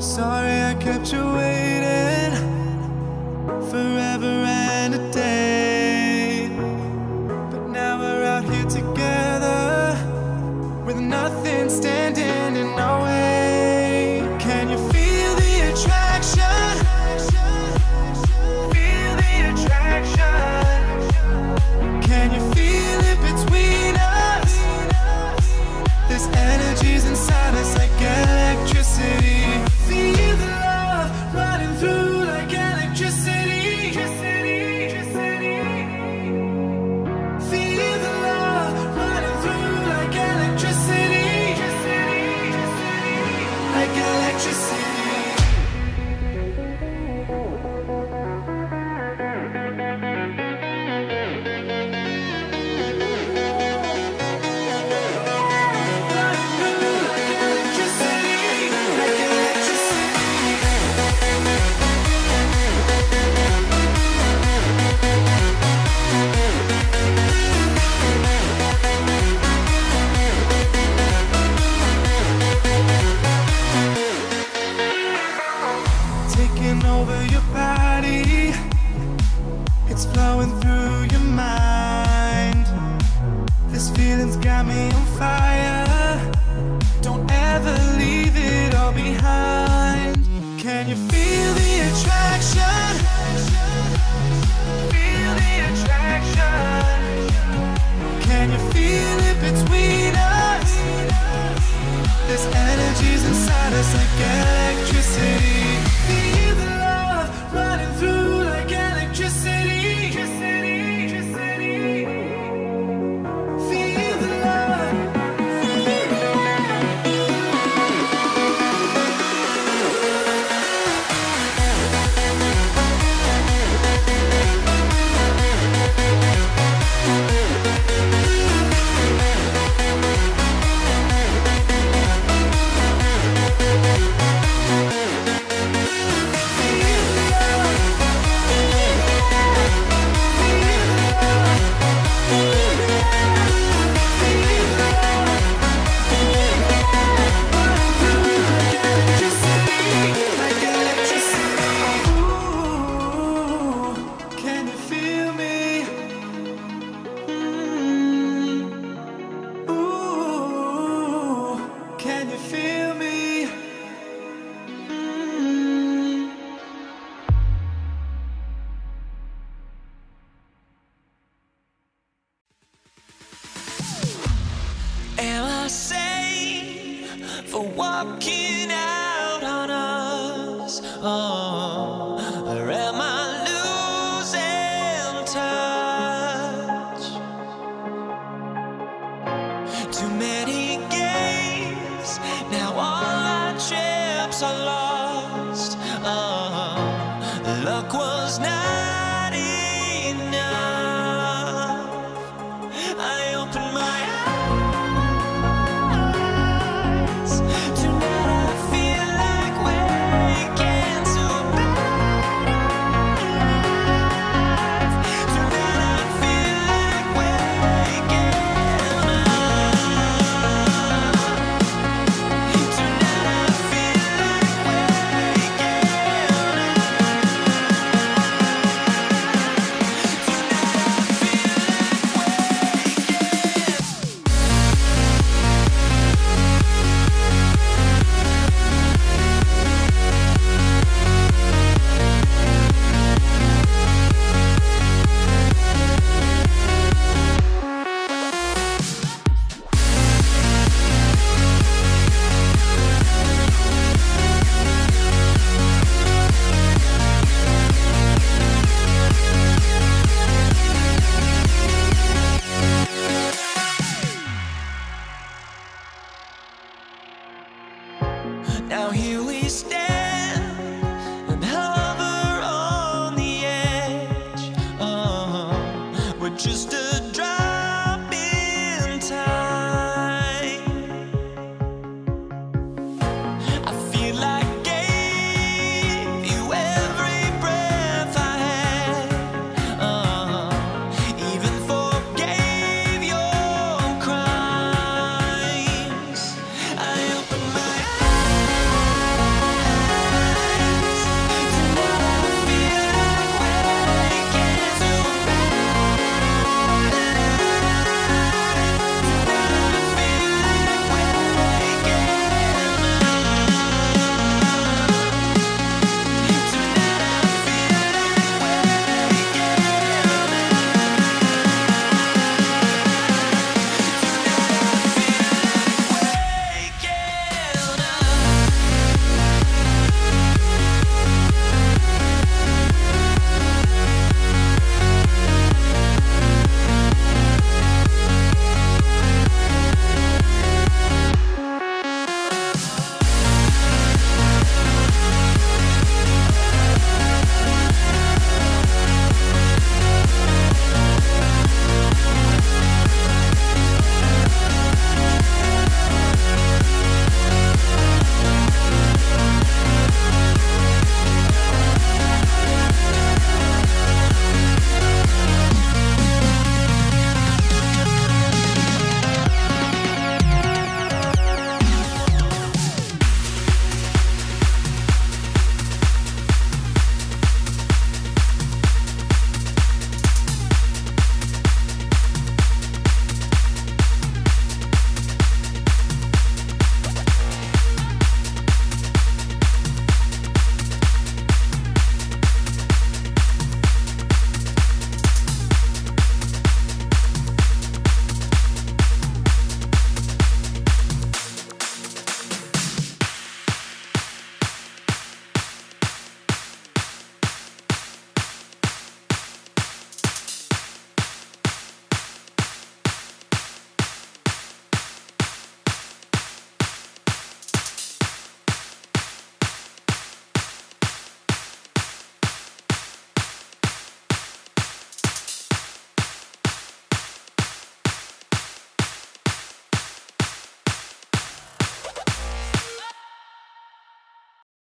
Sorry I kept you waiting forever and a day, but now we're out here together with nothing standing in our way. Can you feel the attraction? Feel the attraction. Can you feel it between us? This energy's inside us like electricity. Feel the love running through like electricity. Feel the love running through like electricity. Like electricity. Over your body, it's flowing through your mind. This feeling's got me on fire. Don't ever leave it all behind. Can you feel the attraction? Feel the attraction. Can you feel it between us? This energy's inside us like electricity. Feel the love running through like electricity. Feel the love. Now here we stand.